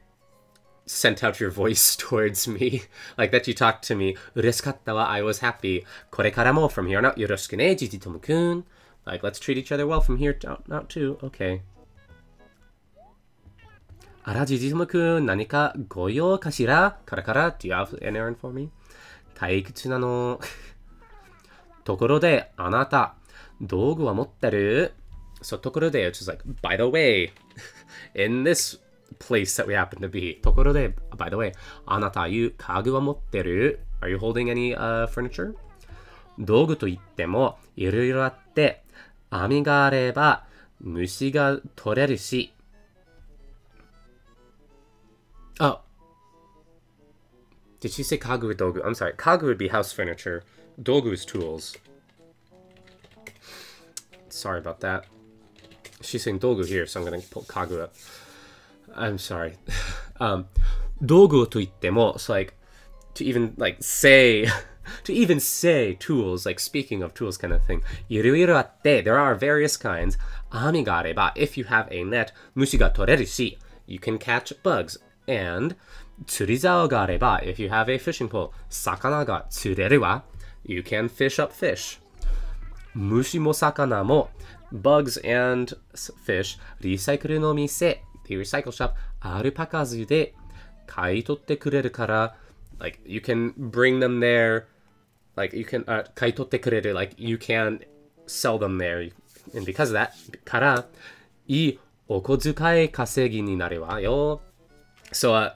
sent out your voice towards me, like that you talked to me. Ureshikatta wa, I was happy. Kore kara mo, from here on out, yoroshiku ne, Jiji-tomu-kun. Like, let's treat each other well from here to out too. Okay. Ara Jiji-tomu-kun, nanika goyou kashira? Karakara, do you have an errand for me? Taikutsu nano. Tokoro de, anata, dougu wa motteru? So tokoro de, which is like, by the way, in this place that we happen to be. Tokoro de, by the way, anata, you kagu wa motteru? Are you holding any furniture? Dougu to ittemo, iroiro atte. Ami ga areba, mushi ga toreru shi. Oh. Did she say kagu or dogu? I'm sorry. Kagu would be house furniture. Dogu is tools. Sorry about that. She's saying dogu here, so I'm going to pull kagu up. I'm sorry. Dogu to ittemo, so like, to even like say... To even say tools, like speaking of tools kind of thing. Iruiru atte, there are various kinds. Ami ga areba, if you have a net, mushi ga toreru shi, you can catch bugs. And tsurizao ga areba, if you have a fishing pole, sakana ga tsureru wa, you can fish up fish. Mushi mo sakana mo, bugs and fish. Recycle no mise, the recycle shop, aru pakazu de kaitotte kureru kara, like you can bring them there. Like, you can, kaitotte kureru, like, you can sell them there. And because of that, kara, ii okozukai kasegi ni naru wa yo. So,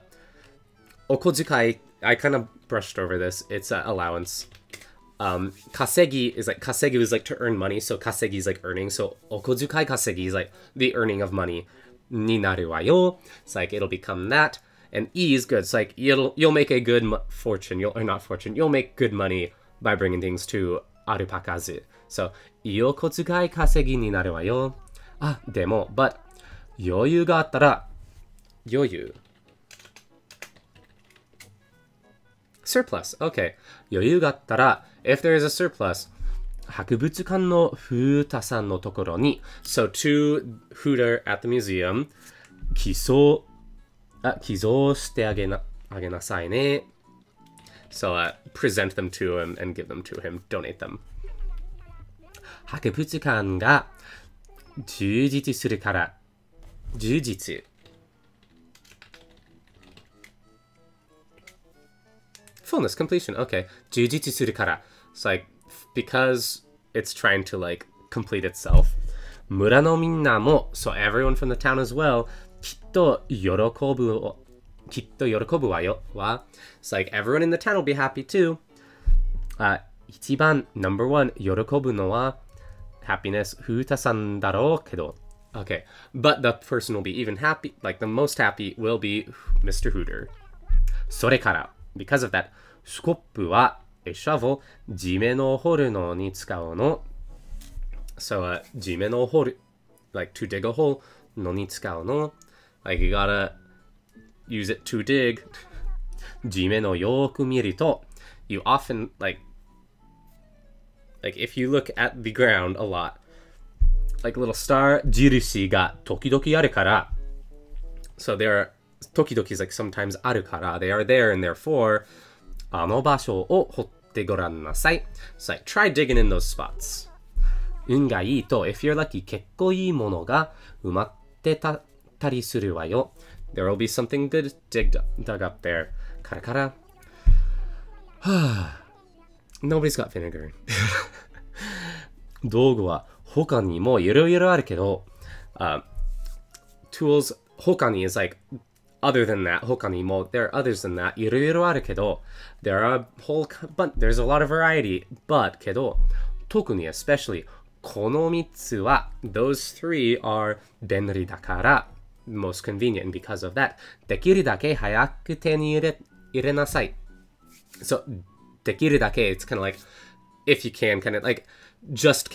okozukai, I kind of brushed over this. It's allowance. Kasegi is like, kasegi was like to earn money, so kasegi is like earning. So, okozukai kasegi is like the earning of money. Ni naru wa yo. It's like, it'll become that. And E is good. It's like, you'll make a good fortune. You'll, or not fortune, you'll make good money by bringing things to arupakazu. So, iyo kotsukai kasegi ni naru wa yo. Ah, demo, but, yoyu ga attara, yoyu. Surplus, okay. Yoyu ga attara, if there is a surplus, hakubutsukan no futa-san no tokoro ni. So, to Futa at the museum, kiso... Kizo shite agenasai ne. So, present them to him and give them to him. Donate them. Hakebutsukan ga jujitsu suru kara. Jujitsu. Fullness, completion. Okay. Jujitsu suru kara. It's like, because it's trying to, like, complete itself. Mura no minna mo. So, everyone from the town as well. Kitto yorokobu wa. It's like everyone in the town will be happy too. Ichiban, number one, yorokobu no wa happiness, Futa-san daro kedo. Okay, but the person will be even happy, like the most happy will be Mr. Hooter. Sore kara, because of that, shukoppu wa, a shovel, jime no horu no ni tsukao no. So, jime no horu, like to dig a hole, no ni tsukao no. Like, you gotta use it to dig. Jime no yoku miru to. You often, like, if you look at the ground a lot, like, little star, jirushi ga tokidoki aru kara. So there are, tokidoki is like sometimes aru kara. They are there, and therefore, ano basho o hotte goran nasai. It's like, try digging in those spots. Un ga ii to, if you're lucky, kekko ii mono ga umatte ta. There will be something good dug up there. Karakara, Nobody's got vinegar. 道具は他にもいろいろあるけど、tools 他に is like other than that, 他にも there are others than that, いろいろあるけど there are whole but there's a lot of variety, but けど特に especially この3つは those three are 便利だから most convenient because of that できるだけ早く手に入れなさい So できるだけ it's kind of like if you can kind of like just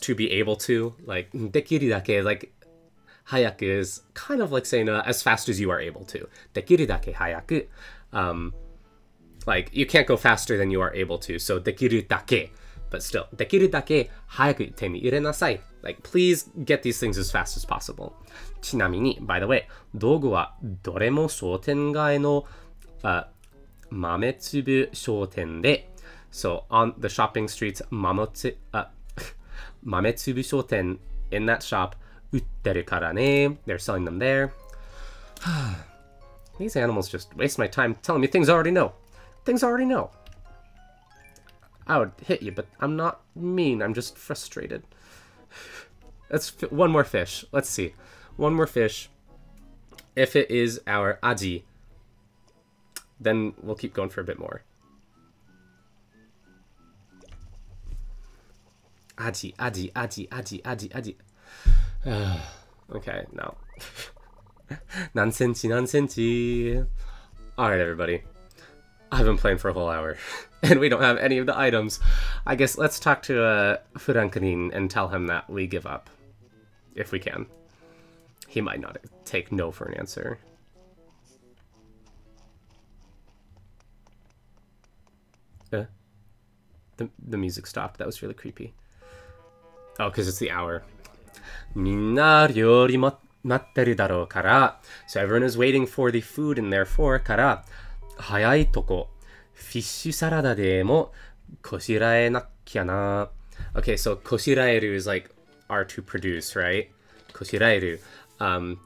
to be able to like できるだけ like hayaku is kind of like saying as fast as you are able to できるだけ早く like you can't go faster than you are able to so できるだけ but still できるだけ早く手に入れなさい like please get these things as fast as possible ちなみに by the way 道具はどれも商店街の豆粒商店で So on the shopping streets, Mametsubu Shoten, in that shop, Utteru Karane, they're selling them there. These animals just waste my time telling me things I already know. Things I already know. I would hit you, but I'm not mean, I'm just frustrated. Let's one more fish. Let's see. One more fish. If it is our Aji, then we'll keep going for a bit more. Aji, Aji, Aji, Aji, Aji, Aji. Okay, no. Nansenchi, Nansenchi. Alright, everybody. I've been playing for a whole hour, and we don't have any of the items. I guess let's talk to Franklin and tell him that we give up. If we can. He might not take no for an answer. The music stopped. That was really creepy. Oh, because it's the hour. So everyone is waiting for the food, and therefore, kara, hayai toko, fish sarada demo, koshirae nakiana. Okay, so koshiraeru is like are to produce, right? Koshiraeru,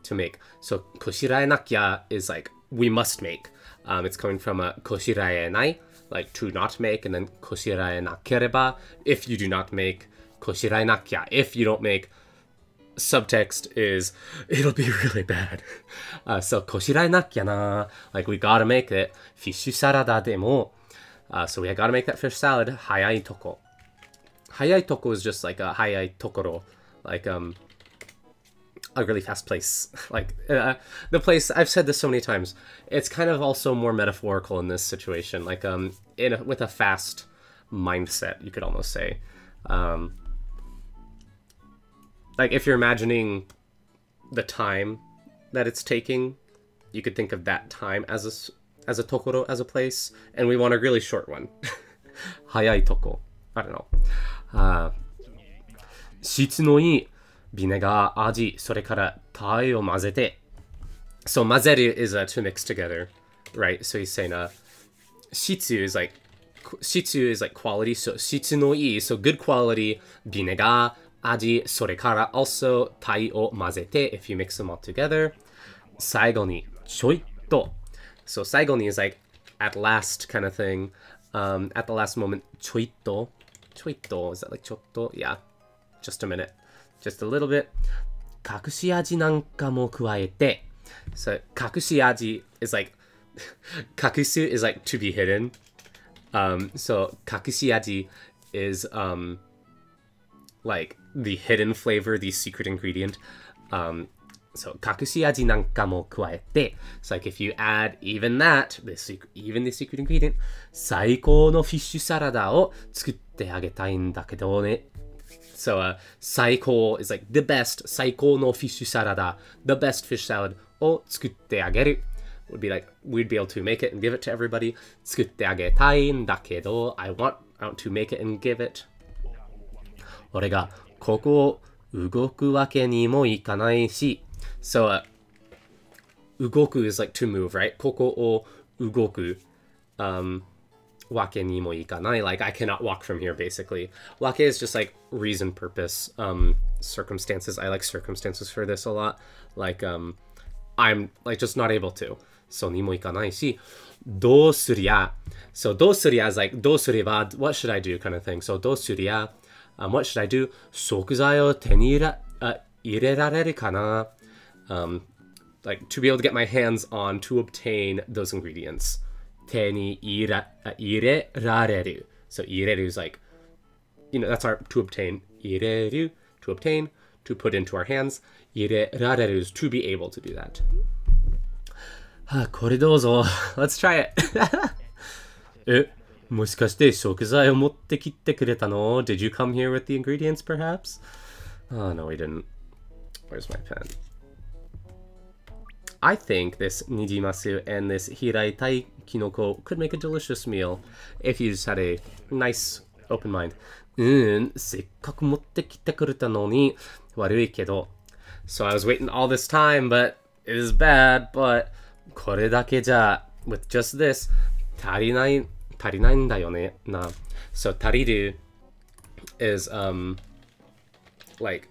to make. So koshirae nakia is like we must make. It's coming from a koshirae nai, like to not make, and then koshirae nakereba, if you do not make. Koshirai nakya. If you don't make, subtext is it'll be really bad. So koshirai nakya na, like we gotta make it. Fishu sarada demo, so we gotta make that fish salad. Hayai toko. Hayai toko is just like a hayai tokoro, like a really fast place. Like the place. I've said this so many times. It's kind of also more metaphorical in this situation, like with a fast mindset, you could almost say. Like if you're imagining the time that it's taking, you could think of that time as a tokoro, as a place, and we want a really short one. Hayai toko. I don't know. Shitsu no ii vinegar aji sore kara tae o mazete. So mazeru is to mix together, right? So he's saying shitsu is like quality, so shitsu no ii, so good quality, vinegar aji, sore kara, also tai o mazete, if you mix them all together. Saigo ni choitto. So saigo ni is like at last kind of thing. At the last moment, choitto. Choitto, is that like chotto? Yeah. Just a minute. Just a little bit. Kakushi aji nanka mo kuaete. So kakushi aji is like kakusu is like to be hidden. So kakushi aji is like the hidden flavor, the secret ingredient. So kakushi aji nanka mo kuaete. It's like if you add even that, the secret ingredient, saiko no fishu sarada o tsukutte agetai n da kedo ne. So saiko is like the best, saiko no fishu sarada, the best fish salad o tsukutte ageru. Would be like we'd be able to make it and give it to everybody. Tsukutte agetai n da kedo, I want to make it and give it. 俺がここを動くわけにもいかないし So, 動く is like to move, right? ここを動くわけにもいかない Like, I cannot walk from here, basically. わけ is just like reason, purpose, circumstances. I like circumstances for this a lot. Like, I'm like just not able to. So ni mo ikanai shi, dou suriya. So dou suriya is like dou suriba, what should I do kind of thing. So dou suriya, what should I do? Shokuzai o te ni irerareru kana? Like to be able to get my hands on, to obtain those ingredients. Te ni irerareru. So ireru is like, you know, that's our to obtain. Ireru, to obtain, to put into our hands. Irerareru is to be able to do that. Kore dozo. Let's try it. Moshikashite shokuzai o motte kitte kureta no? Did you come here with the ingredients, perhaps? Oh, no, we didn't. Where's my pen? I think this nijimasu and this hiraitai kinoko could make a delicious meal if you just had a nice open mind. Sekkaku motte kitte kureta no ni warui kedo. So I was waiting all this time, but it is bad, but kore dake ja, with just this, tarinai, tarinai ndayo ne na. So tariru is like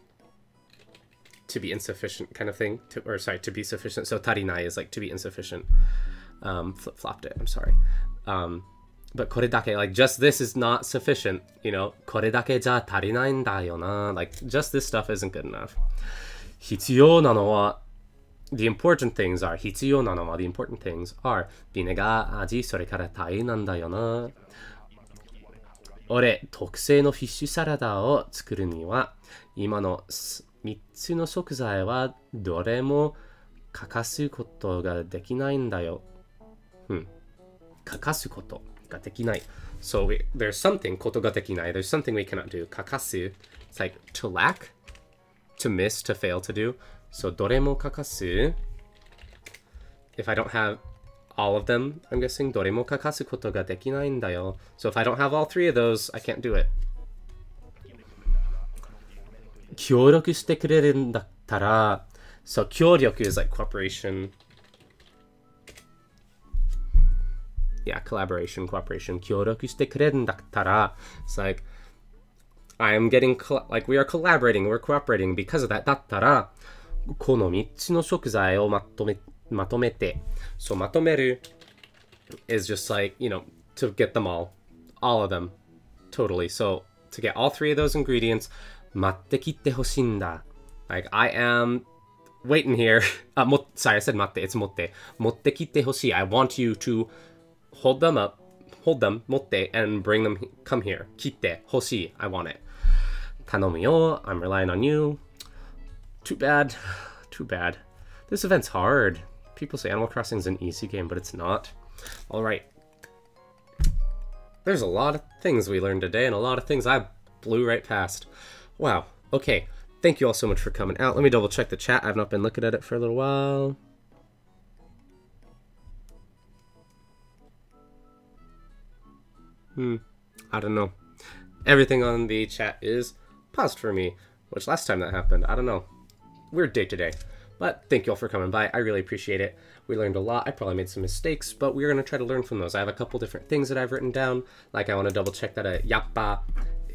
to be insufficient kind of thing, to, or sorry, to be sufficient. So tarinai is like to be insufficient. Flip-flopped it, I'm sorry. But kore dake, like just this is not sufficient, you know. Kore dake ja tarinai ndayo na, like just this stuff isn't good enough. Hitsuyo nano wa, the important things are, hitsuyo nano wa, the important things are, bine ga aji sore kara tai nan da yo na. Ore tokusei no fishu sarada o tsukuru ni wa, ima no 3つの食材はどれも欠かすことができないんだよ。欠かすことができない。So we, there's something ことができない. There's something we cannot do. 欠かす it's like to lack, to miss, to fail to do. So どれも欠かす if I don't have all of them, I'm guessing どれも欠かすことができないんだよ. So if I don't have all three of those, I can't do it. 協力してくれるんだったら So 協力 is like cooperation. Yeah, collaboration, cooperation. 協力してくれるんだったら It's like I am getting like we are collaborating, we're cooperating because of that. だったらこの3つの食材をまとめて So まとめる is just like, you know, to get them all of them totally. So to get all three of those ingredients, 待ってきてほしいんだ Like, I am waiting here. Sorry, I said 待って It's 持って持ってきてほしい I want you to hold them up, hold them, 持って and bring them, come here. きてほしい I want it. 頼むよ I'm relying on you. Too bad. Too bad. This event's hard. People say Animal Crossing is an easy game, but it's not. Alright. There's a lot of things we learned today and a lot of things I blew right past. Wow, okay. Thank you all so much for coming out. Let me double check the chat. I've not been looking at it for a little while. I don't know. Everything on the chat is paused for me, which last time that happened, I don't know. Weird day today. But thank you all for coming by. I really appreciate it. We learned a lot. I probably made some mistakes, but we're gonna try to learn from those. I have a couple different things that I've written down. Like I wanna double check that a yappa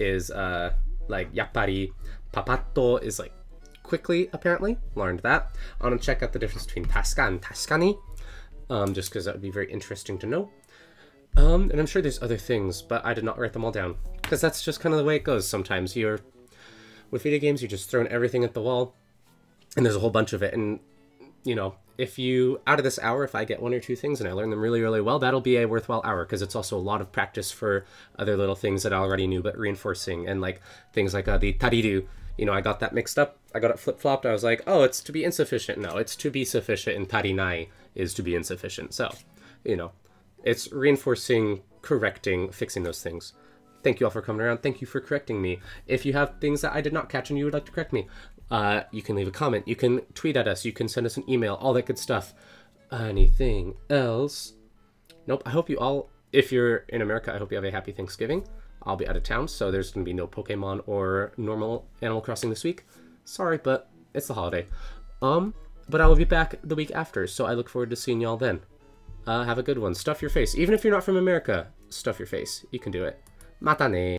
is like yappari, papatto is like quickly, apparently. Learned that. I want to check out the difference between tasca and tascani, just because that would be very interesting to know. And I'm sure there's other things, but I did not write them all down, because that's just kind of the way it goes sometimes. You're, with video games, you're just throwing everything at the wall, and there's a whole bunch of it, and, you know, if you, out of this hour, if I get one or two things and I learn them really, really well, that'll be a worthwhile hour, because it's also a lot of practice for other little things that I already knew, but reinforcing, and like things like the tariru, you know, I got that mixed up, I got it flip-flopped, I was like, oh, it's to be insufficient. No, it's to be sufficient, and tarinai is to be insufficient. So, you know, it's reinforcing, correcting, fixing those things. Thank you all for coming around. Thank you for correcting me. If you have things that I did not catch and you would like to correct me, you can leave a comment, you can tweet at us, you can send us an email, all that good stuff. Anything else? Nope. I hope you all, if you're in America, I hope you have a happy Thanksgiving. I'll be out of town, so there's going to be no Pokemon or normal Animal Crossing this week. Sorry, but it's the holiday. But I will be back the week after, so I look forward to seeing y'all then. Have a good one. Stuff your face. Even if you're not from America, stuff your face. You can do it. Mata ne.